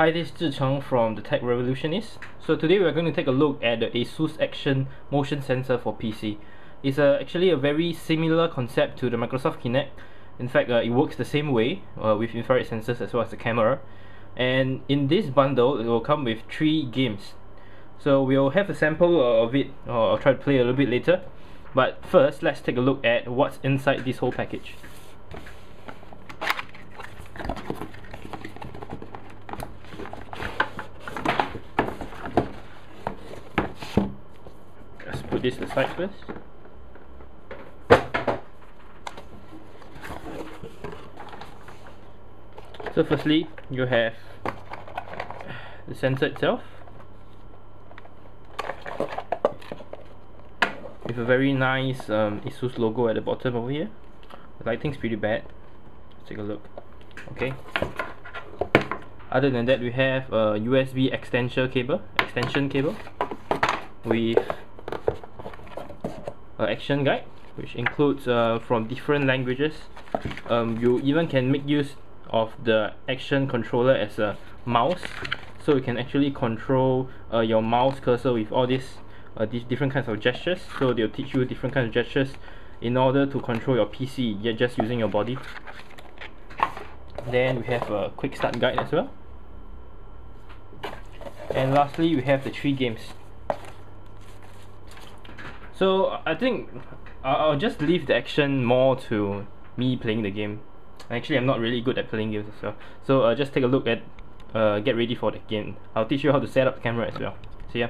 Hi, this is Zhicheng from The Tech Revolutionist. So today we are going to take a look at the ASUS Xtion motion sensor for PC. It's actually a very similar concept to the Microsoft Kinect. In fact, it works the same way with infrared sensors as well as the camera. And in this bundle, it will come with 3 games. So we'll have a sample of it, or I'll try to play a little bit later. But first, let's take a look at what's inside this whole package. Put this aside first. So firstly, you have the sensor itself with a very nice ASUS logo at the bottom over here. The lighting's pretty bad. Let's take a look. Okay. Other than that, we have a USB extension cable with action guide, which includes from different languages. You even can make use of the Xtion controller as a mouse, so you can actually control your mouse cursor with all these different kinds of gestures. So they'll teach you different kinds of gestures in order to control your PC, you're just using your body. Then we have a quick start guide as well. And lastly, we have the 3 games. So I think I'll just leave the Xtion more to me playing the game. Actually, I'm not really good at playing games as well. So just take a look at, get ready for the game. I'll teach you how to set up the camera as well. See ya.